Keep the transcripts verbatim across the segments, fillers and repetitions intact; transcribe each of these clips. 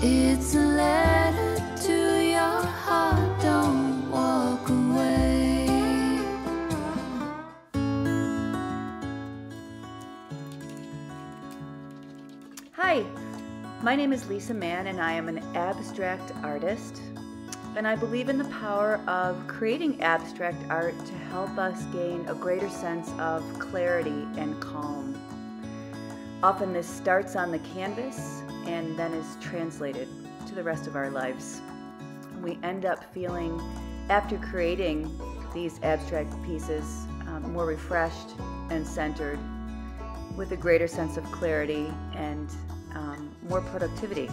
It's a letter to your heart, don't walk away. Hi, my name is Lisa Mann and I am an abstract artist. And I believe in the power of creating abstract art to help us gain a greater sense of clarity and calm. Often this starts on the canvas and then is translated to the rest of our lives. We end up feeling, after creating these abstract pieces, um, more refreshed and centered, with a greater sense of clarity and um, more productivity.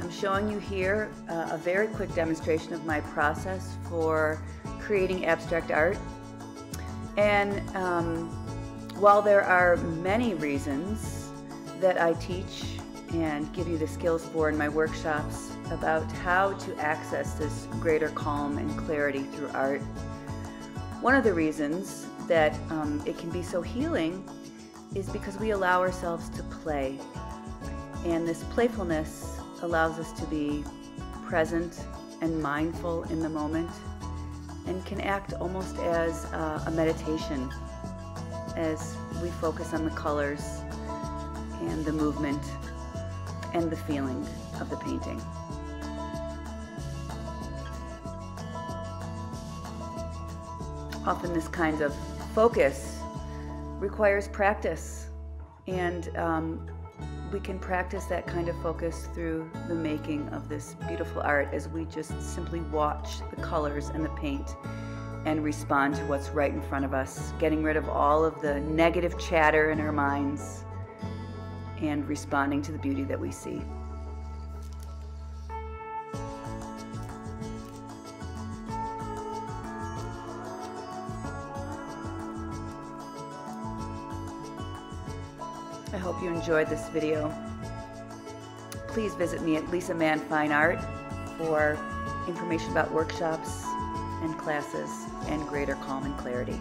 I'm showing you here uh, a very quick demonstration of my process for creating abstract art. And um, while there are many reasons that I teach and give you the skills for in my workshops about how to access this greater calm and clarity through art, one of the reasons that um, it can be so healing is because we allow ourselves to play. And this playfulness allows us to be present and mindful in the moment, and can act almost as uh, a meditation as we focus on the colors and the movement and the feeling of the painting. Often this kind of focus requires practice, and um, we can practice that kind of focus through the making of this beautiful art as we just simply watch the colors and the paint and respond to what's right in front of us, getting rid of all of the negative chatter in our minds and responding to the beauty that we see. I hope you enjoyed this video. Please visit me at Lisa Mann Fine Art for information about workshops and classes and greater calm and clarity.